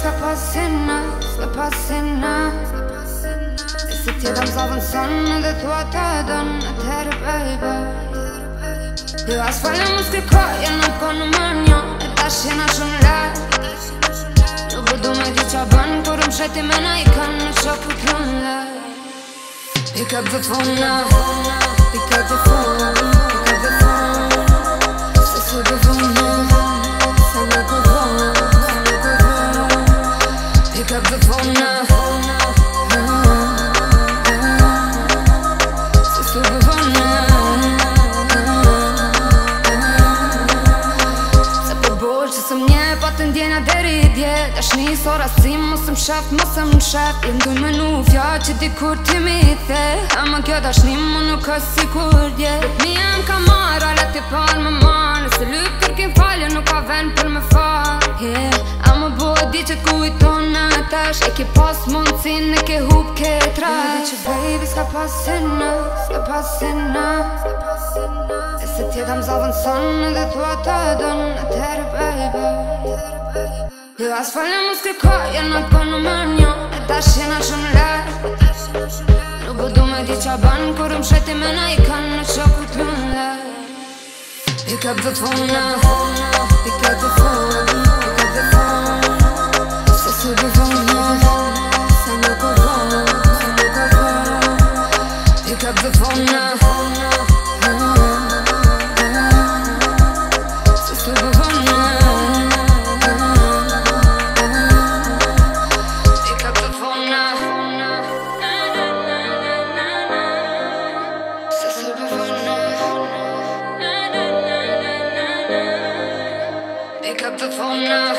Slip us in us, slip us in us. E si tjetëm zavën sënë dhe thua të dënë. Atëherë baby, ju as falë më s'krikoja nuk po në më njo. E tash jena shumë lart, nuk përdu me di qa bën. Kur më sheti me na i kanë në qoku t'lun lart. Pick up the phone now, pick up the phone, pick up the phone. Se su dhe vënë se me ku vënë. Pick up the phone now. Just pick up the phone now. Se përbojsh që se mje, pa të ndjena deri dje. Dash një sora si mosëm shaf, mosëm shaf. Jem du menu fja që dikur ti mi the. Ama kjo dash një mu nuk është si kur dje. Mi jem ka marrë, ale ti par më marrë. Nëse lyp kërkim falje, nuk ka ven për me farë. Ama boj di që t'kujton në. E ki pas mundësin, e ki hup këtë rast. Ju di që baby s'ka pasin nës, s'ka pasin nës. E se tjetëm zavën sënë dhe thua të dënë. Atëherë baby, ju as falë më s'krikoja nuk po në më njo. E tash jena shumë lart, nuk përdu me di qa bën. Kur më sheti me na i kanë në qoku t'lun lart. Pick up the phone now, pick up the phone, pick up the phone. Se su dhe vënë Pick up the phone now. Just pick up the phone now. Pick up the phone now. Just pick up the phone now. Pick up the phone now. Just pick up the phone now.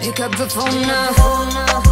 Pick up the phone now.